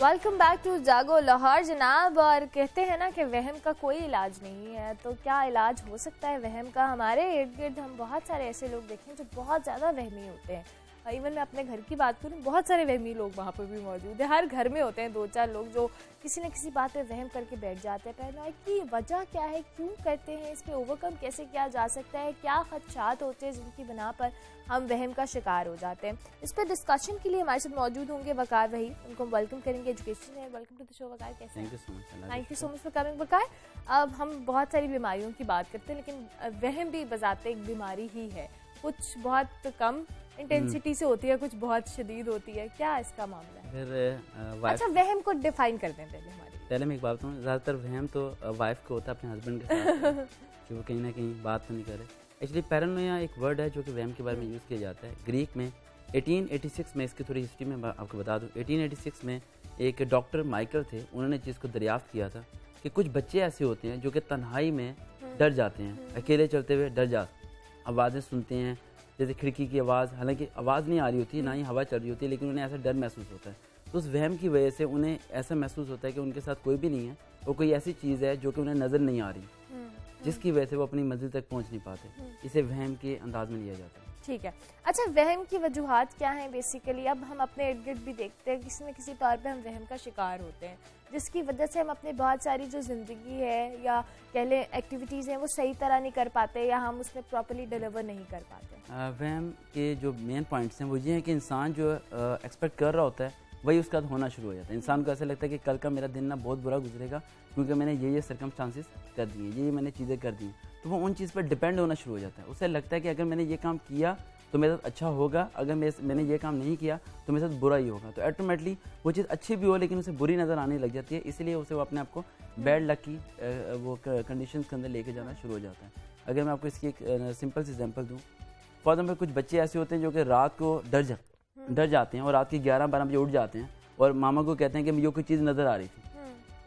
Welcome back to जागो लाहौर जनाब। और कहते हैं ना कि वहम का कोई इलाज नहीं है, तो क्या इलाज हो सकता है वहम का? हमारे इर्द गिर्द हम बहुत सारे ऐसे लोग देखें जो बहुत ज़्यादा वहमी होते हैं। इवन मैं अपने घर की बात करूँ, बहुत सारे वहमी लोग वहाँ पर भी मौजूद है। हर घर में होते हैं दो चार लोग जो किसी न किसी बात पे वहम करके बैठ जाते हैं। पहले कि वजह क्या है, क्यों करते हैं, इस पर ओवरकम कैसे किया जा सकता है, क्या खदशात होते हैं जिनकी बिना पर हम वहम का शिकार हो जाते हैं, इस पर डिस्कशन के लिए हमारे साथ मौजूद होंगे वकार वही। उनको वेलकम करेंगे एजुकेशन में। Welcome to the show Waqar, कैसे? Thank you so much for coming Waqar. अब हम बहुत सारी बीमारियों की बात करते हैं, लेकिन वहम भी बजाते एक बीमारी ही है। कुछ बहुत कम इंटेंसिटी से होती है, कुछ बहुत शदीद होती है। क्या इसका मामला है? फिर अच्छा, वहम को डिफाइन कर दें पहले हमारी। पहले मैं एक बात बताऊँ, ज़्यादातर वहम तो वाइफ को होता है अपने हस्बैंड के साथ कि वो कहीं ना कहीं बात तो नहीं करे। एक्चुअली पैरानोया एक वर्ड है जो कि वहम के बारे में यूज़ किया जाता है। ग्रीक में 1886 में, इसकी थोड़ी हिस्ट्री में आपको बता दूँ, 1886 में एक डॉक्टर माइकल थे, उन्होंने चीज़ को दरियाफ्त किया था कि कुछ बच्चे ऐसे होते हैं जो कि तन्हाई में डर जाते हैं, अकेले चलते हुए डर जाते हैं, आवाज़ें सुनते हैं जैसे खिड़की की आवाज़, हालांकि आवाज़ नहीं आ रही होती, ना ही हवा चल रही होती है, लेकिन उन्हें ऐसा डर महसूस होता है। तो उस वहम की वजह से उन्हें ऐसा महसूस होता है कि उनके साथ कोई भी नहीं है और कोई ऐसी चीज़ है जो कि उन्हें नज़र नहीं आ रही, जिसकी वजह से वो अपनी मंजिल तक पहुंच नहीं पाते। इसे वहम के अंदाज में लिया जाता है। ठीक है, अच्छा वहम की वजूहात क्या हैं बेसिकली? अब हम अपने इर्द गिर्द भी देखते हैं, किसी न किसी तौर पे हम वहम का शिकार होते हैं, जिसकी वजह से हम अपने बहुत सारी जो ज़िंदगी है या कह लें एक्टिविटीज़ हैं वो सही तरह नहीं कर पाते या हम उसमें प्रॉपर्ली डिलीवर नहीं कर पाते। वहम के जो मेन पॉइंट्स हैं वो ये हैं कि इंसान जो एक्सपेक्ट कर रहा होता है वही उसका होना शुरू हो जाता है। इंसान को ऐसा लगता है कि कल का मेरा दिन ना बहुत बुरा गुजरेगा क्योंकि मैंने ये सर्कमस्टांसेस कर दिए, ये मैंने चीज़ें कर दी, तो वो उन चीज़ पर डिपेंड होना शुरू हो जाता है। उसे लगता है कि अगर मैंने ये काम किया तो मेरे साथ अच्छा होगा, अगर मैंने ये काम नहीं किया तो मेरे साथ बुरा ही होगा। तो ऑटोमेटिकली वो चीज़ अच्छी भी हो लेकिन उसे बुरी नज़र आने लग जाती है, इसलिए उसे वो अपने आप को बैड लक की वो कंडीशन के अंदर लेके जाना शुरू हो जाता है। अगर मैं आपको इसकी एक सिंपल सी एग्जाम्पल दूँ, फॉर एग्जाम्पल कुछ बच्चे ऐसे होते हैं जो कि रात को डर जाते हैं और रात के 11-12 बजे उठ जाते हैं और मामा को कहते हैं कि मुझे कोई चीज़ नज़र आ रही थी,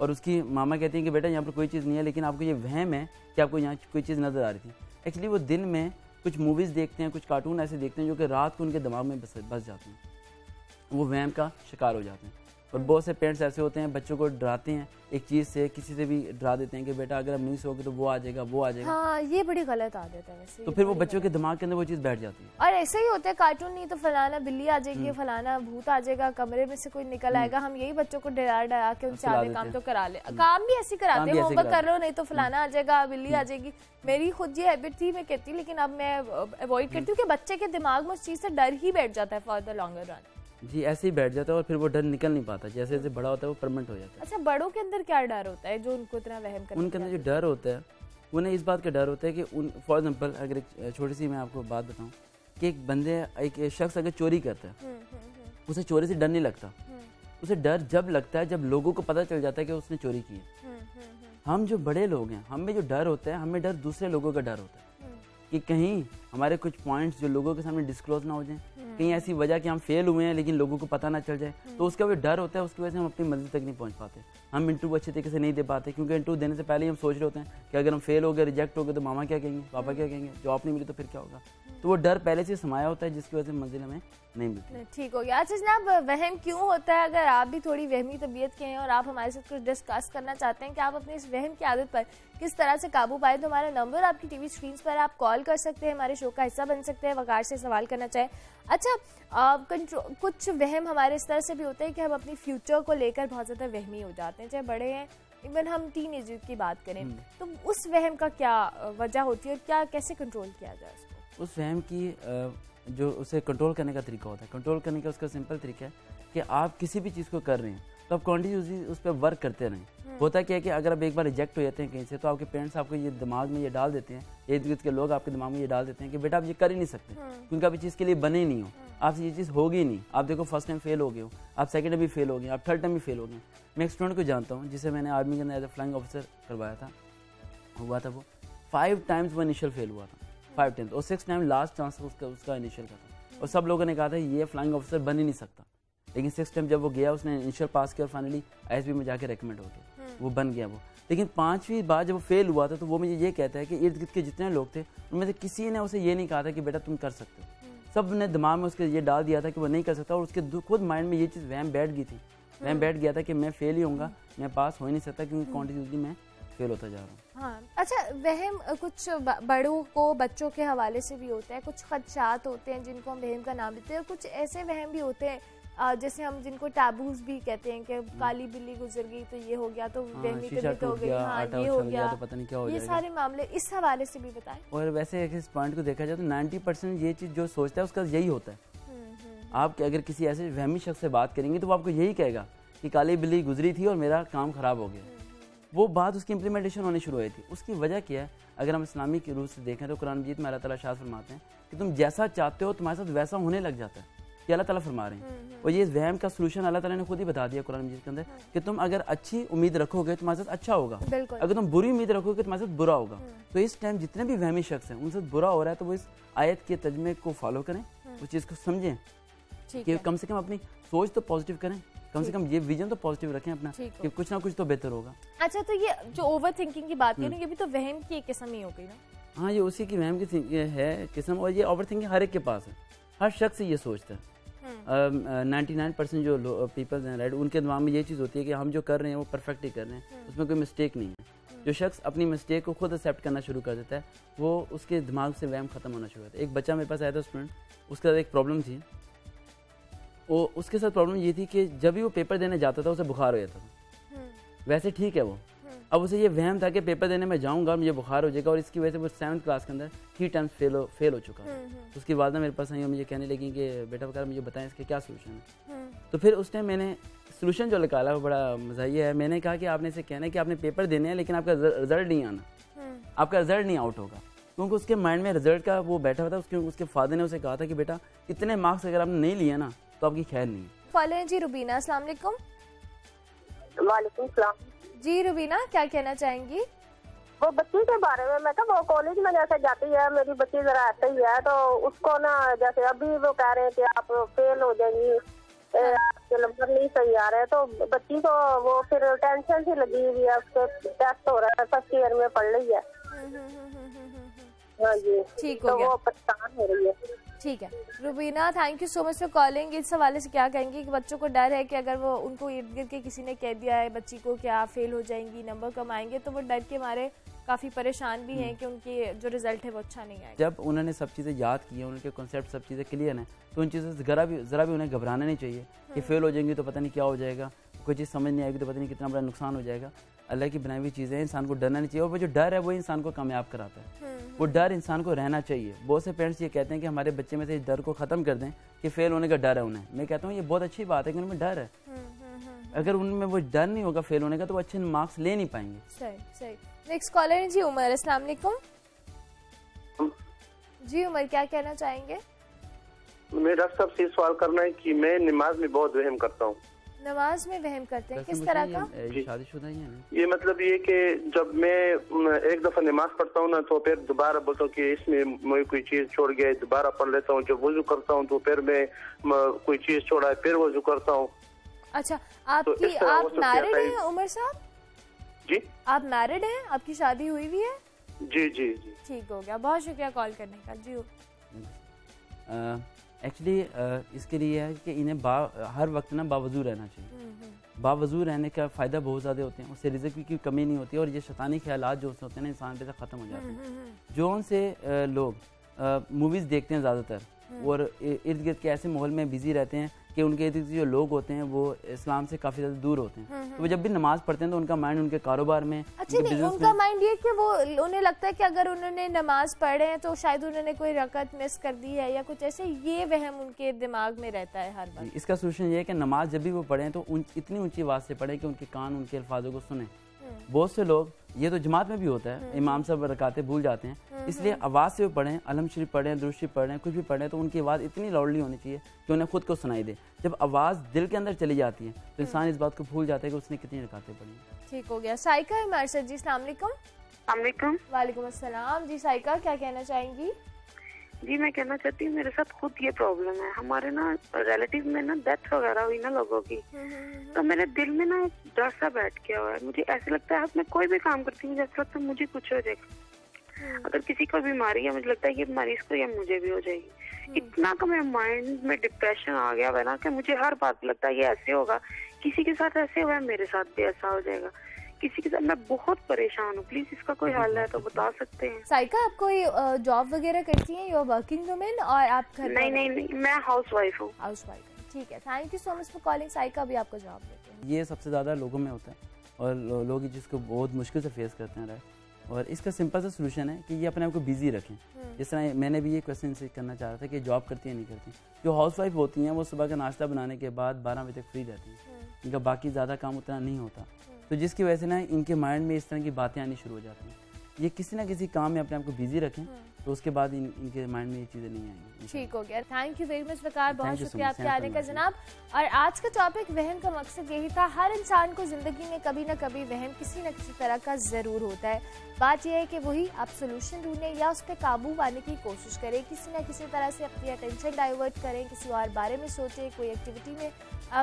और उसकी मामा कहती हैं कि बेटा यहाँ पर कोई चीज़ नहीं है, लेकिन आपको ये वहम है कि आपको यहाँ कोई चीज़ नज़र आ रही थी। एक्चुअली वो दिन में कुछ मूवीज़ देखते हैं, कुछ कार्टून ऐसे देखते हैं जो कि रात को उनके दिमाग में बस जाते हैं, वो वहम का शिकार हो जाते हैं। और बहुत से पेरेंट्स ऐसे होते हैं बच्चों को डराते हैं एक चीज़ से, किसी से भी डरा देते हैं कि बेटा अगर आप नहीं सोओगे तो वो आ जाएगा, वो आ जाएगा। हाँ, ये बड़ी गलत आदत है वैसे। तो फिर वो बच्चों के दिमाग के अंदर वो चीज़ बैठ जाती है। और ऐसे ही होता है, कार्टून नहीं तो फलाना बिल्ली आ जाएगी, फलाना भूत आ जाएगा, कमरे में से कोई निकल आएगा। हम यही बच्चों को डरा डरा के उनसे आधे काम तो करा ले, काम भी ऐसे कराते हैं, होमवर्क कर लो नहीं तो फलाना आ जाएगा, बिल्ली आ जाएगी। मेरी खुद ये हैबिट थी, मैं कहती, लेकिन अब मैं अवॉइड करती हूँ कि बच्चे के दिमाग में उस चीज़ से डर ही बैठ जाता है फॉर द लॉन्गर रन। जी, ऐसे ही बैठ जाता है और फिर वो डर निकल नहीं पाता, जैसे जैसे बड़ा होता है वो परमानेंट हो जाता है। अच्छा, बड़ों के अंदर क्या डर होता है जो उनको इतना वहम करता है? उनके अंदर जो डर होता है, उन्हें इस बात का डर होता है कि फॉर एग्जांपल अगर एक छोटी सी मैं आपको बात बताऊं कि एक शख्स अगर चोरी करता है, उसे चोरी से डर नहीं लगता, उसे डर जब लगता है जब लोगों को पता चल जाता है कि उसने चोरी की है। हम जो बड़े लोग हैं, हमें जो डर होता है, हमें डर दूसरे लोगों का डर होता है कि कहीं हमारे कुछ पॉइंट्स जो लोगों के सामने डिस्क्लोज ना हो जाएं, कहीं ऐसी वजह कि हम फेल हुए हैं लेकिन लोगों को पता ना चल जाए, तो उसका भी डर होता है। उसकी वजह से हम अपनी मंजिल तक नहीं पहुंच पाते, हम इंटरव्यू अच्छे तरीके से नहीं दे पाते, क्योंकि इंटरव्यू देने से पहले ही हम सोच रहे होते हैं कि अगर हम फेल हो गए, रिजेक्ट हो गए तो मामा क्या कहेंगे, पापा क्या कहेंगे, जॉब नहीं मिली तो फिर क्या होगा। तो वो डर पहले से समाया होता है जिसकी वजह से मंजिल हमें नहीं मिलती। ठीक हो गया। अच्छा जनाब, वहम क्यों होता है? अगर आप भी थोड़ी वहमी तबीयत के हैं और आप हमारे साथ कुछ डिस्कस करना चाहते हैं कि आप अपने इस वहम की आदत पर किस तरह से काबू पाए, तो हमारा नंबर आपकी टीवी स्क्रीन पर, आप कॉल कर सकते हैं, हमारे शो का हिस्सा बन सकते हैं, वकार से सवाल करना चाहें। अच्छा, कुछ वहम हमारे इस तरह से भी होते हैं कि हम अपनी फ्यूचर को लेकर बहुत ज़्यादा वहमी हो जाते हैं, चाहे बड़े हैं, इवन हम टीन एजर की बात करें, तो उस वहम का क्या वजह होती है और क्या कैसे कंट्रोल किया जाए उसको? उस वहम की जो उसे कंट्रोल करने का तरीका होता है, कंट्रोल करने का उसका सिंपल तरीका है कि आप किसी भी चीज़ को कर रहे हैं तो आप कॉन्टिन्यूसली उस पर वर्क करते रहें। होता क्या है कि अगर आप एक बार रिजेक्ट हो जाते हैं कहीं से, तो आपके पेरेंट्स आपको ये दिमाग में ये डाल देते हैं, इर्द गिर्द के लोग आपके दिमाग में ये डाल देते हैं कि बेटा आप ये कर ही नहीं सकते क्योंकि आप इस चीज़ के लिए बने नहीं हो, आपसे ये चीज़ होगी नहीं। आप देखो, फर्स्ट टाइम फेल हो गए हो, आप सेकंड टाइम भी फेल हो गए, आप थर्ड टाइम भी फेल हो गए। मैं एक स्टूडेंट को जानता हूँ जिसे मैंने आर्मी के अंदर एज ए फ्लाइंग ऑफिसर करवाया था, हुआ था वो 5 टाइम्स वो इनिशियल फेल हुआ था, 5 टाइम्स, और 6 टाइम लास्ट चांस उसका इनिशियल का था, और सब लोगों ने कहा था ये फ्लाइंग ऑफिसर बन ही नहीं सकता, लेकिन 6 टाइम जब वो गया उसने इनिशियल पास किया और फाइनली ISB में जाके रेकमेंड हो गया, वो बन गया वो। लेकिन 5वीं बार जब वो फेल हुआ था तो वो मुझे ये कहता है कि इर्द गिर्द के जितने लोग थे उनमें से किसी ने उसे ये नहीं कहा था कि बेटा तुम कर सकते हो, सब ने दिमाग में उसके ये डाल दिया था कि वो नहीं कर सकता, और उसके खुद माइंड में ये चीज़ वहम बैठ गई थी। मैं बैठ गया था कि मैं फेल ही होऊंगा, मैं पास हो ही नहीं सकता क्योंकि कॉन्टिन्यूसली मैं फेल होता जा रहा हूँ। हाँ, अच्छा, वहम कुछ बड़ों को बच्चों के हवाले से भी होता है, कुछ खदशात होते हैं जिनको हम वहम का नाम देते हैं, और कुछ ऐसे वहम भी होते हैं जैसे हम जिनको टैबूज भी कहते हैं कि काली बिल्ली गुजर गई तो ये हो गया, तो वहमी कभी तो हो गई, हाँ ये हो गया तो पता नहीं क्या हो जाएगा, ये सारे मामले इस हवाले से भी बताएं। और वैसे इस पॉइंट को देखा जाए तो 90% ये चीज़ जो सोचता है उसका यही होता है। आप अगर किसी ऐसे वहमी शख्स से बात करेंगे तो वो आपको यही कहेगा कि काली बिल्ली गुजरी थी और मेरा काम ख़राब हो गया। वो बात उसकी इम्प्लीमेंटेशन होने शुरू हुई थी। उसकी वजह क्या है? अगर हम इस्लामी के रूप से देखें तो कुरान मजीद में अल्लाह ताला शाह फरमाते हैं कि तुम जैसा चाहते हो तुम्हारे साथ वैसा होने लग जाता है। ये अल्लाह ताला फरमा रहे हैं और ये वहम का सोल्यूशन अल्लाह ताला ने खुद ही बता दिया कुरान मजीद के अंदर कि तुम अगर अच्छी उम्मीद रखोगे तुम्हारे साथ अच्छा होगा, अगर तुम बुरी उम्मीद रखोगे तुम्हारे साथ बुरा होगा। तो इस टाइम जितने भी वहमी शख्स हैं उनसे बुरा हो रहा है तो वो इस आयत के तर्जुमे को फॉलो करें, उस चीज़ को समझें कि कम से कम अपनी सोच तो पॉजिटिव करें, कम से कम ये विजन तो पॉजिटिव रखें अपना कि कुछ ना कुछ तो बेहतर होगा। अच्छा, तो ये जो ओवर थिंकिंग की बात करें ये भी तो वहम की एक किस्म ही हो गई ना? हाँ, ये उसी की वहम की है किस्म। और ये ओवर थिंकिंग हर एक के पास है, हर शख्स ये सोचता है। 99% जो पीपल्स हैं राइट, उनके दिमाग में ये चीज़ होती है कि हम जो कर रहे हैं वो परफेक्ट ही कर रहे हैं, उसमें कोई मिस्टेक नहीं है। जो शख्स अपनी मिस्टेक को खुद एक्सेप्ट करना शुरू कर देता है वो उसके दिमाग से वहम खत्म होना शुरू होता है। एक बच्चा मेरे पास आया था स्टूडेंट, उसके साथ एक प्रॉब्लम थी। वो उसके साथ प्रॉब्लम ये थी कि जब भी वो पेपर देने जाता था उसे बुखार हो जाता था। वैसे ठीक है वो, अब उसे ये वहम था कि पेपर देने में जाऊंगा और मुझे बुखार हो जाएगा, और इसकी वजह से वो 7th क्लास के अंदर 3 टाइम्स फेल हो चुका है। उसकी वालदा मेरे पास आई और मुझे कहने लगी कि बेटा वकार मुझे बताएं इसके क्या सोल्यूशन है। तो फिर उस टाइम मैंने सोल्यूशन जो निकाला वो बड़ा मज़ाहिया है। मैंने कहा कि आपने इसे कहना है कि आपने पेपर देने हैं लेकिन आपका रिजल्ट नहीं आना, आपका रिजल्ट नहीं आउट होगा, क्योंकि उसके माइंड में रिजल्ट का वो बैठा हुआ था। उसके उसके फादर ने उसे कहा था कि बेटा इतने मार्क्स अगर आपने नहीं लिया ना तो आपकी खैर नहीं है। कॉलर जी रुबीना, अस्सलाम वालेकुम। वालेकुम सलाम जी। रुबीना क्या कहना चाहेंगी? वो बच्ची के बारे में, मैं तो वो कॉलेज में जैसे जाती है, मेरी बच्ची जरा ऐसे ही है, तो उसको ना जैसे अभी वो कह रहे हैं कि आप फेल हो जाएंगी, आपके नंबर नहीं सही आ रहे हैं, तो बच्ची को वो फिर टेंशन सी लगी हुई है। उसके टेस्ट हो रहा है, 1st ईयर में पढ़ रही है। हाँ जी, ठीक हो गया। वो परेशान हो रही है। ठीक है Rubina, thank you so much for calling. इस हवाले से क्या कहेंगी कि बच्चों को डर है कि अगर वो उनको इर्द गिर्द के किसी ने कह दिया है बच्ची को कि आप फेल हो जाएंगी, नंबर कम आएंगे, तो वो डर के मारे काफ़ी परेशान भी हैं कि उनके जो रिजल्ट है वो अच्छा नहीं आएगा। जब उन्होंने सब चीज़ें याद की हैं, उनके कॉन्सेप्ट सब चीज़ें क्लियर हैं, तो उन चीज़ों से ज़रा भी उन्हें घबराना नहीं चाहिए कि फेल हो जाएंगी तो पता नहीं क्या हो जाएगा, कोई चीज़ समझ नहीं आएगी तो पता नहीं कितना बड़ा नुकसान हो जाएगा। अल्लाह की बनाई हुई चीज़ें, इंसान को डरना नहीं चाहिए, और वो जो डर है वो इंसान को कामयाब कराता है। वो डर इंसान को रहना चाहिए। बहुत से पेरेंट्स ये कहते हैं कि हमारे बच्चे में से इस डर को ख़त्म कर दें कि फेल होने का डर है उन्हें। मैं कहता हूँ ये बहुत अच्छी बात है कि उनमें डर है। अगर उनमें वो डर नहीं होगा फेल होने का तो वो अच्छे मार्क्स ले नहीं पाएंगे। सही सही। नेक्स्ट कॉलर है जी उमर, अस्सलाम वालेकुम। जी उमर क्या कहना चाहेंगे? मेरा सबसे सवाल करना है कि मैं नमाज में बहुत वहम करता हूँ। नमाज में वहम करते हैं किस तरह का? शादीशुदा ही है ये, मतलब ये कि जब मैं एक दफ़ा नमाज पढ़ता हूँ ना तो फिर दोबारा बोलता हूँ कि इसमें मैं कोई चीज़ छोड़ गया, दोबारा पढ़ लेता हूँ। जब वजू करता हूँ तो फिर मैं कोई चीज़ छोड़ा है, फिर वजू करता हूँ। अच्छा, आपकी तो आप मैरिड हैं उमर साहब? जी, आप मैरिड हैं, आपकी शादी हुई हुई है? जी जी जी, ठीक हो गया, बहुत शुक्रिया कॉल करने का। जी एक्चुअली इसके लिए है कि इन्हें हर वक्त ना बावजू रहना चाहिए। बावजू रहने का फ़ायदा बहुत ज़्यादा होते हैं, उससे रिज़्क की कमी नहीं होती और ये शैतानी ख्यालात जो होते हैं ना इंसान पे से ख़त्म हो जाते हैं। जो उनसे लोग मूवीज़ देखते हैं ज़्यादातर और इर्द गिर्द के ऐसे माहौल में बिजी रहते हैं कि उनके इर्द गिर्द जो लोग होते हैं वो इस्लाम से काफ़ी ज़्यादा दूर होते हैं। तो वो जब भी नमाज पढ़ते हैं तो उनका माइंड उनके कारोबार में, उनका माइंड ये कि वो उन्हें लगता है कि अगर उन्होंने नमाज पढ़े हैं तो शायद उन्होंने कोई रकत मिस कर दी है या कुछ ऐसे, ये वहम उनके दिमाग में रहता है हर बार। इसका सोल्यूशन ये है कि नमाज जब भी वो पढ़ें तो इतनी ऊँची आवाज़ से पढ़ें कि उनके कान उनके अल्फाजों को सुने। बहुत से लोग, ये तो जमात में भी होता है, इमाम साहब रकातें भूल जाते हैं, इसलिए आवाज़ से वो पढ़ें, अलम शरीफ पढ़ें, दुरूद शरीफ पढ़ें, कुछ भी पढ़ें तो उनकी आवाज़ इतनी लाउडली होनी चाहिए कि उन्हें खुद को सुनाई दे। जब आवाज़ दिल के अंदर चली जाती है तो इंसान इस बात को भूल जाता है कि उसने कितनी रकातें पढ़ी। ठीक हो गया। साइका है हमारे साथ जी, अस्सलाम वालेकुम। वालेकुम अस्सलाम जी। साइका क्या कहना चाहेंगी? जी मैं कहना चाहती हूँ मेरे साथ खुद ये प्रॉब्लम है। हमारे ना रिलेटिव में ना डेथ वगैरह हुई ना लोगों की, तो मेरे दिल में ना डर सा बैठ गया हुआ है। मुझे ऐसे लगता है अब मैं कोई भी काम करती हूँ जैसे लगता है मुझे कुछ हो जाएगा, अगर किसी को बीमारी है मुझे लगता है ये बीमारी इसको या मुझे भी हो जाएगी। इतना का मेरे माइंड में डिप्रेशन आ गया है ना कि मुझे हर बात लगता है ये ऐसे होगा किसी के साथ ऐसे हुआ है, मेरे साथ भी ऐसा हो जाएगा किसी के साथ। मैं बहुत परेशान हूँ, प्लीज इसका कोई हल है तो बता सकते हैं। साइका, आप कोई जॉब वगैरह करती हैं? यू आर वर्किंग वुमेन और आप घर? नहीं, मैं हाउस वाइफ हूँ। हाउस वाइफ, ठीक है। Thank you so much for calling Saika. अभी आपका जवाब देते हैं। ये सबसे ज़्यादा लोगों में होता है और लोग जिसको बहुत मुश्किल से फेस करते हैं राइट। और इसका सिंपल सा सोल्यूशन है कि ये अपने आप को बिजी रखें। जिस तरह मैंने भी ये क्वेश्चन से करना चाह रहा था कि जॉब करती है नहीं करती। जो हाउस वाइफ होती हैं वो सुबह का नाश्ता बनाने के बाद 12 बजे तक फ्री रहती हैं, इनका बाकी ज़्यादा काम उतना नहीं होता, तो जिसकी वजह से ना इनके माइंड में इस तरह की बातें आनी शुरू हो जाती हैं। ये किसी ना किसी काम में अपने आप को बिजी रखें तो उसके बाद इनके माइंड में ये चीजें नहीं आएंगी। ठीक हो गया, thank you very much Waqar, बहुत शुक्रिया आपके आने का जनाब। और आज का टॉपिक वहम का मकसद यही था, हर इंसान को जिंदगी में कभी ना कभी वहम किसी न किसी तरह का जरूर होता है। बात यह है कि वही आप सोल्यूशन ढूंढें या उस पर काबू पाने की कोशिश करें, किसी न किसी तरह से अपनी अटेंशन डाइवर्ट करें, किसी और बारे में सोचें, कोई एक्टिविटी में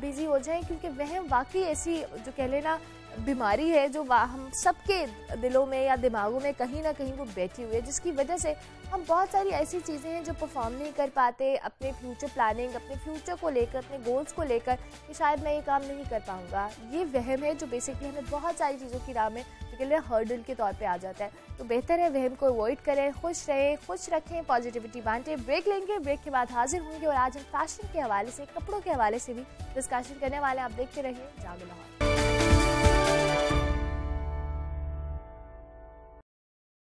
बिजी हो जाएं, क्योंकि वहम वाकई ऐसी जो कह लेना बीमारी है जो हम सबके दिलों में या दिमागों में कहीं ना कहीं वो बैठी हुई है, जिसकी वजह से हम बहुत सारी ऐसी चीज़ें हैं जो परफॉर्म नहीं कर पाते, अपने फ्यूचर प्लानिंग, अपने फ्यूचर को लेकर, अपने गोल्स को लेकर कि शायद मैं ये काम नहीं कर पाऊँगा। ये वहम है जो बेसिकली हमें बहुत सारी चीज़ों की राह में लिए हर्डल के तौर पे आ जाता है। तो बेहतर है वहम को अवॉइड करें, खुश रहें, खुश रखें, पॉजिटिविटी बांटें। ब्रेक लेंगे, ब्रेक के बाद हाजिर होंगे और आज हम फैशन के हवाले से, कपड़ों के हवाले से भी डिस्कशन करने वाले हैं। आप देखते रहिए जागो लाहौर।